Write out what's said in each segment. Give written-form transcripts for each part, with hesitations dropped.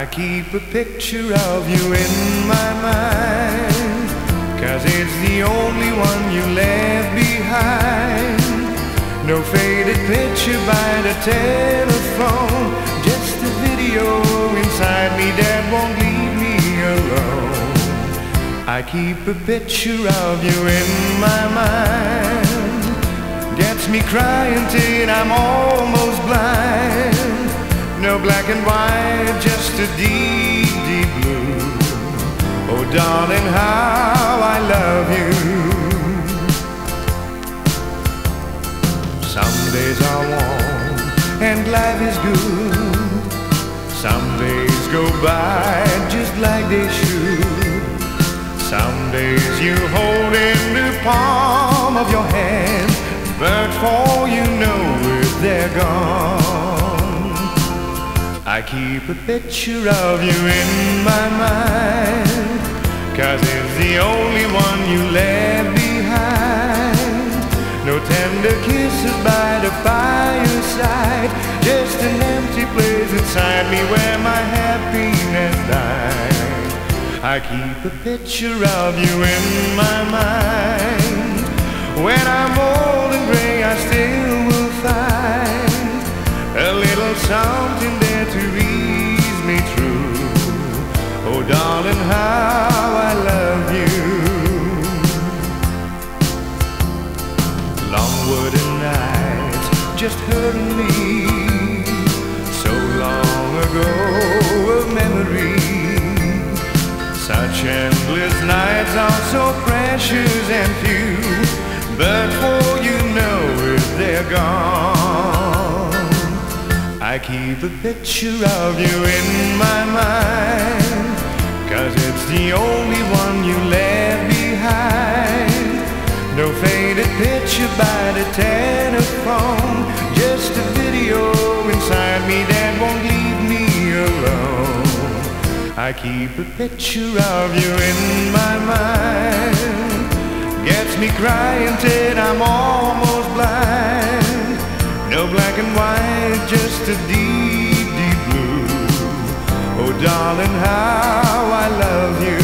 I keep a picture of you in my mind, 'cause it's the only one you left behind. No faded picture by the telephone, just a video inside me that won't leave me alone. I keep a picture of you in my mind, gets me crying till I'm almost blind. No black and white, just a deep, deep blue. Oh darling, how I love you. Some days are warm and life is good. Some days go by just like they should. Some days you hold in the palm of your hand, but for you know it, they're gone. I keep a picture of you in my mind, 'cause it's the only one you left behind. No tender kisses by the fireside, just an empty place inside me where my happiness died. I keep a picture of you in my mind. When I'm old and gray, I still will find a little something there to ease me through. Oh darling, how I love you. Long were the nights, just her and me. So long ago, a memory. Such endless nights are so precious and few, but for you know it, they're gone. I keep a picture of you in my mind, 'cause it's the only one you left behind. No faded picture by the telephone, just a video inside me that won't leave me alone. I keep a picture of you in my mind, gets me crying till I'm almost blind. No black and white, just a deep, deep blue. Oh darling, how I love you.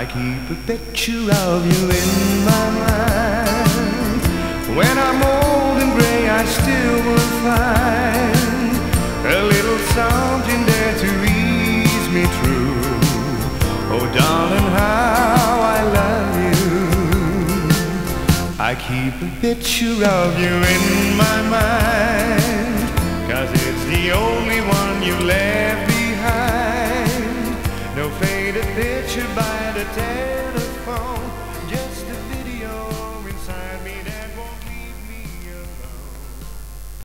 I keep a picture of you in my mind. When I'm old and gray, I still will find a little something there to ease me through. Oh darling, how I love you. I keep a picture of you in my mind, 'cause it's the only one you left behind. No faded picture by the tail.